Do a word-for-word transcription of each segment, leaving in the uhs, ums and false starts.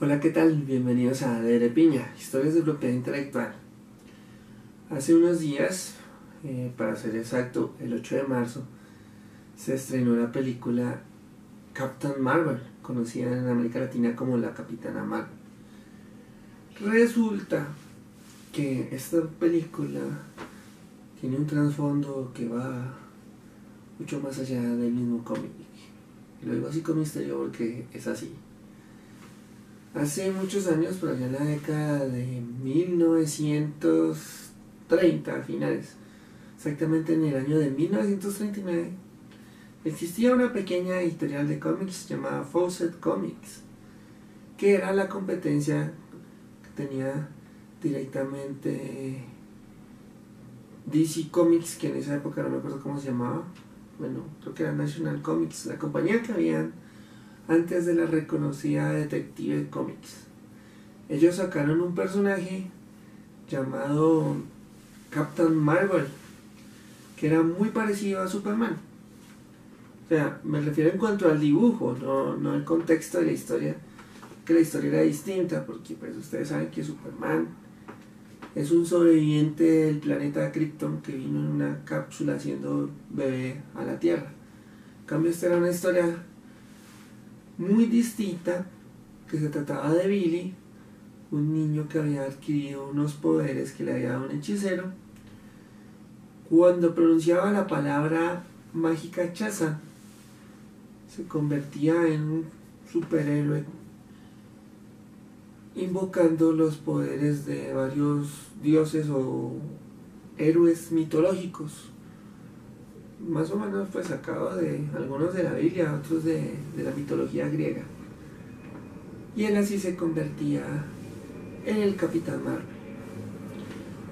Hola, ¿qué tal? Bienvenidos a Dere Piña, historias de propiedad intelectual. Hace unos días, eh, para ser exacto, el ocho de marzo, se estrenó la película Captain Marvel, conocida en América Latina como la Capitana Marvel. Resulta que esta película tiene un trasfondo que va mucho más allá del mismo cómic. Lo digo así con misterio porque es así. Hace muchos años, por allá en la década de mil novecientos treinta, finales, exactamente en el año de mil novecientos treinta y nueve, existía una pequeña editorial de cómics llamada Fawcett Comics, que era la competencia que tenía directamente D C Comics, que en esa época no me acuerdo cómo se llamaba, bueno, creo que era National Comics, la compañía que habían antes de la reconocida Detective Comics. Ellos sacaron un personaje llamado Captain Marvel, que era muy parecido a Superman. O sea, me refiero en cuanto al dibujo, no, no el contexto de la historia, que la historia era distinta, porque pues ustedes saben que Superman es un sobreviviente del planeta Krypton que vino en una cápsula siendo bebé a la Tierra. En cambio, esta era una historia muy distinta, que se trataba de Billy, un niño que había adquirido unos poderes que le había dado un hechicero. Cuando pronunciaba la palabra mágica Chazán, se convertía en un superhéroe, invocando los poderes de varios dioses o héroes mitológicos. Más o menos fue sacado de algunos de la Biblia, otros de, de la mitología griega. Y él así se convertía en el Capitán Marvel.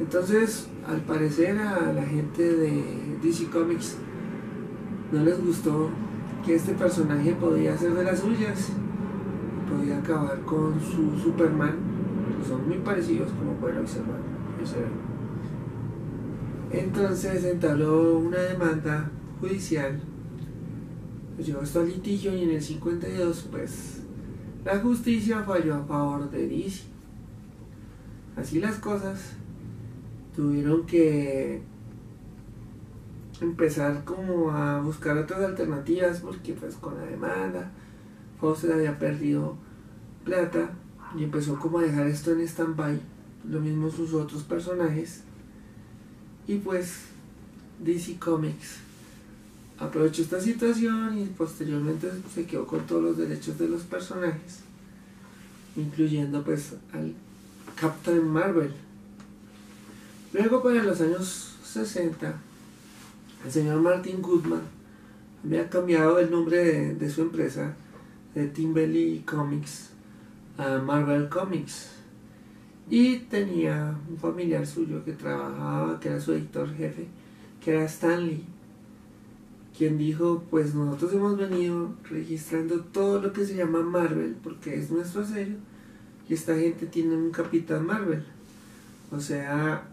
Entonces, al parecer a la gente de D C Comics no les gustó que este personaje podía hacer de las suyas, podía acabar con su Superman, que son muy parecidos como pueden observar. observar. Entonces entabló una demanda judicial, lo llevó hasta el litigio, y en el cincuenta y dos pues la justicia falló a favor de D C. Así las cosas, tuvieron que empezar como a buscar otras alternativas, porque pues con la demanda Fawcett había perdido plata y empezó como a dejar esto en stand-by, lo mismo sus otros personajes. Y pues D C Comics aprovechó esta situación y posteriormente se quedó con todos los derechos de los personajes, incluyendo pues al Captain Marvel. Luego, para los años sesenta, el señor Martin Goodman había cambiado el nombre de, de su empresa de Timely Comics a Marvel Comics. Y tenía un familiar suyo que trabajaba, que era su editor jefe, que era Stanley, quien dijo: pues nosotros hemos venido registrando todo lo que se llama Marvel, porque es nuestro sello, y esta gente tiene un Capitán Marvel. O sea,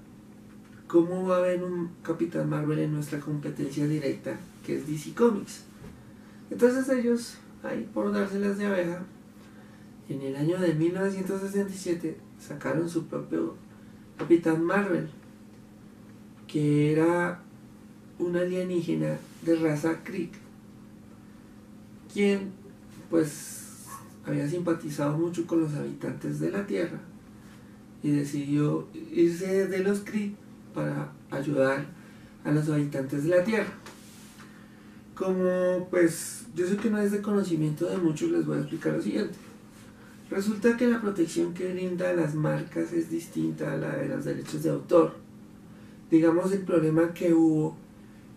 ¿cómo va a haber un Capitán Marvel en nuestra competencia directa, que es D C Comics? Entonces ellos, ahí por dárselas de abeja, en el año de mil novecientos sesenta y siete sacaron su propio Capitán Marvel, que era un alienígena de raza Kree, quien pues había simpatizado mucho con los habitantes de la Tierra y decidió irse de los Kree para ayudar a los habitantes de la Tierra. Como pues yo sé que no es de conocimiento de muchos, les voy a explicar lo siguiente. Resulta que la protección que brinda a las marcas es distinta a la de los derechos de autor. Digamos, el problema que hubo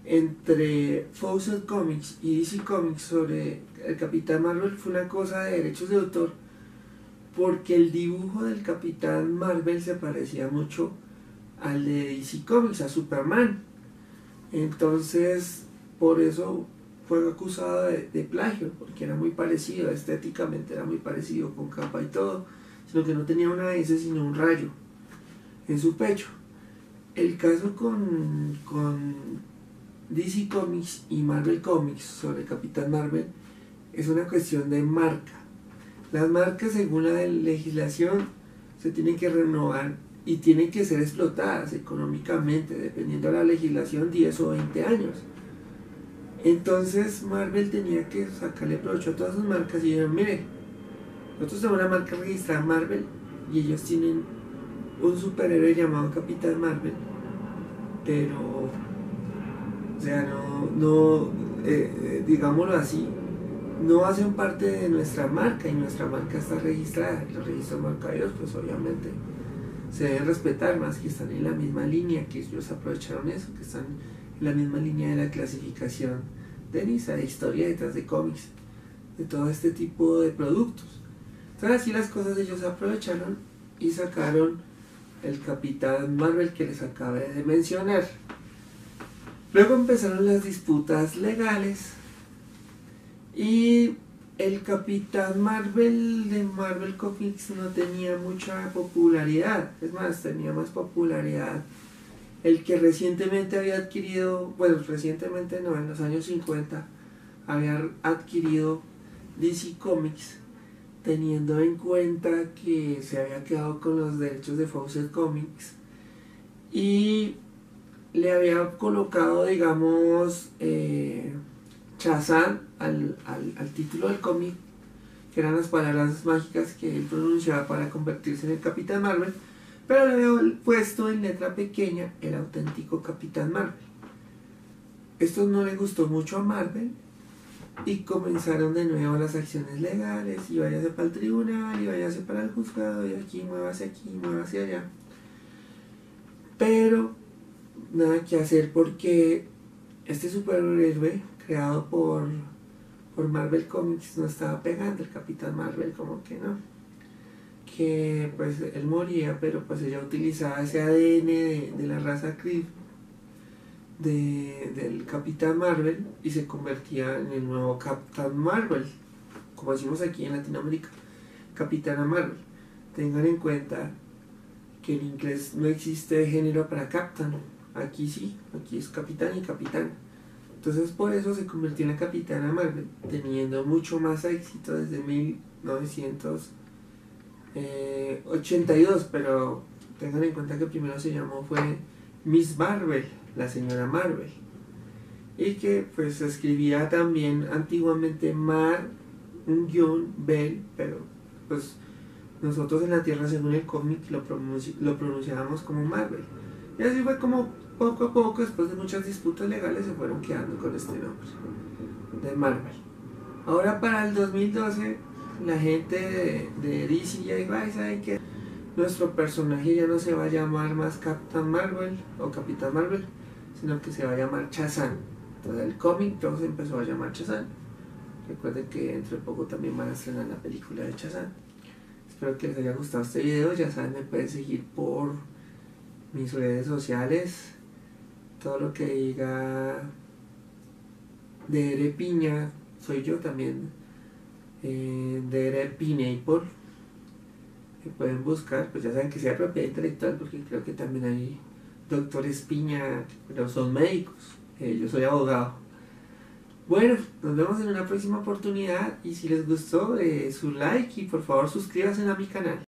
entre Fawcett Comics y D C Comics sobre el Capitán Marvel fue una cosa de derechos de autor, porque el dibujo del Capitán Marvel se parecía mucho al de D C Comics, a Superman. Entonces, por eso fue acusado de, de plagio, porque era muy parecido, estéticamente era muy parecido, con capa y todo, sino que no tenía una S sino un rayo en su pecho. El caso con, con D C Comics y Marvel Comics sobre Capitán Marvel es una cuestión de marca. Las marcas, según la legislación, se tienen que renovar y tienen que ser explotadas económicamente, dependiendo de la legislación, diez o veinte años. Entonces Marvel tenía que sacarle provecho a todas sus marcas y dijeron, mire, nosotros tenemos una marca registrada Marvel y ellos tienen un superhéroe llamado Capitán Marvel, pero, o sea, no, no eh, digámoslo así, no hacen parte de nuestra marca y nuestra marca está registrada. Los registros bancarios, pues obviamente se deben respetar, más que están en la misma línea, que ellos aprovecharon eso, que están en la misma línea de la clasificación de Nisa, de historietas, de cómics, de todo este tipo de productos. Entonces así las cosas, ellos aprovecharon y sacaron el Capitán Marvel que les acabé de mencionar. Luego empezaron las disputas legales y el Capitán Marvel de Marvel Comics no tenía mucha popularidad. Es más, tenía más popularidad el que recientemente había adquirido, bueno, recientemente no, en los años cincuenta, había adquirido D C Comics, teniendo en cuenta que se había quedado con los derechos de Fawcett Comics y le había colocado, digamos, eh, Chazán al, al, al título del cómic, que eran las palabras mágicas que él pronunciaba para convertirse en el Capitán Marvel, pero le había puesto en letra pequeña el auténtico Capitán Marvel. Esto no le gustó mucho a Marvel y comenzaron de nuevo las acciones legales, y váyase para el tribunal, y váyase para el juzgado, y aquí, muévase aquí, muévase allá. Pero nada que hacer, porque este superhéroe creado por, por Marvel Comics no estaba pegando. El Capitán Marvel como que no, que pues él moría, pero pues ella utilizaba ese A D N de, de la raza Kree de, del Capitán Marvel y se convertía en el nuevo Captain Marvel, como decimos aquí en Latinoamérica, Capitana Marvel. Tengan en cuenta que en inglés no existe género para Captain, aquí sí, aquí es Capitán y Capitana. Entonces por eso se convirtió en la Capitana Marvel, teniendo mucho más éxito desde mil novecientos ochenta y dos, pero tengan en cuenta que primero se llamó fue Miss Marvel, la señora Marvel, y que pues se escribía también antiguamente Mar, un guión, Bell, pero pues nosotros en la tierra, según el cómic, lo, pronunci lo pronunciábamos como Marvel. Y así fue como poco a poco, después de muchas disputas legales, se fueron quedando con este nombre de Marvel. Ahora para el dos mil doce, la gente de, de D C ya iba y saben que nuestro personaje ya no se va a llamar más Captain Marvel o Capitán Marvel, sino que se va a llamar Chazán. Entonces el cómic todo se empezó a llamar Chazán. Recuerden que dentro de poco también van a estrenar la película de Chazán. Espero que les haya gustado este video. Ya saben, me pueden seguir por mis redes sociales. Todo lo que diga Dere Piña soy yo también, eh, Dere Pineapple, que pueden buscar. Pues ya saben que sea propiedad intelectual, porque creo que también hay doctores Piña, pero son médicos, eh, yo soy abogado. Bueno, nos vemos en una próxima oportunidad, y si les gustó, eh, su like y por favor suscríbanse a mi canal.